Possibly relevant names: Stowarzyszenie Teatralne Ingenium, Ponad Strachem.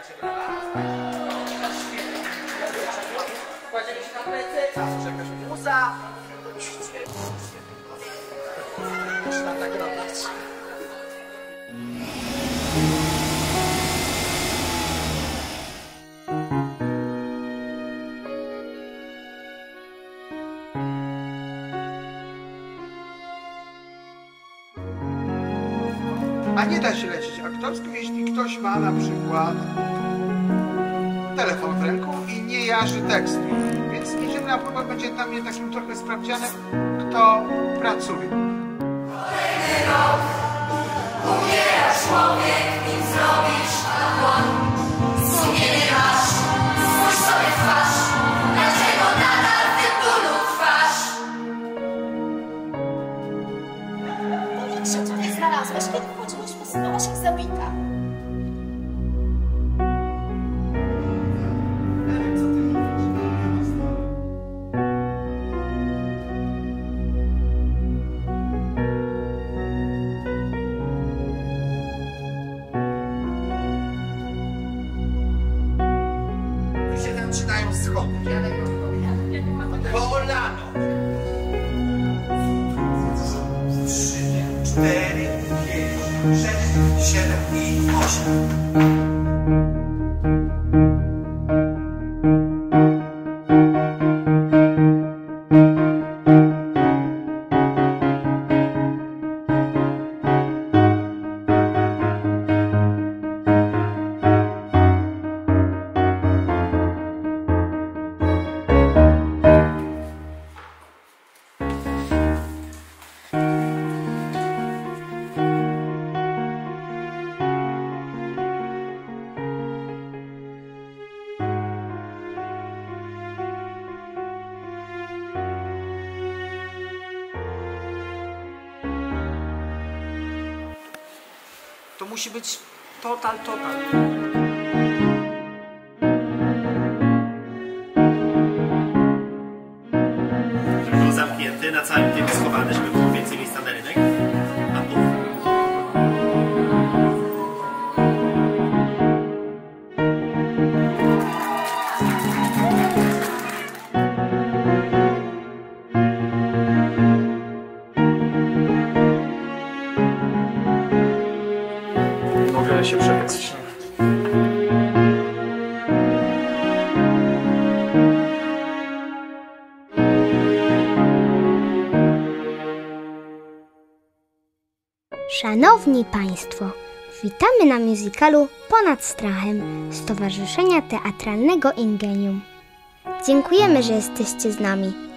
macie brawa. Kładziemy się na plecy, czas czekasz muza. Trzeba tak robić. A nie da się lecieć aktorskim, jeśli ktoś ma na przykład telefon w ręku i nie jaży tekstu. Więc idziemy na próbę, będzie dla mnie takim trochę sprawdzianem, kto pracuje. Kolejny rok, umiera człowiek, nim zrobisz błąd. Sumienie masz, spójrz sobie w twarz, dlaczego nadal ty bólu trwasz? Mówię się, co nie znalazłeś, kiedy chodziłeś, posunąłeś ich zabita. Zaczynają schody. Kolano. 3, 4, 5, 6, 7 i 8. To musi być total. Był zamknięty, na całym tym schowany, żeby było więcej miejsca na rynek. Mogę się przebiec. Szanowni Państwo, witamy na musicalu Ponad Strachem Stowarzyszenia Teatralnego Ingenium. Dziękujemy, że jesteście z nami.